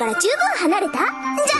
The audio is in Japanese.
から十分離れた？じゃあ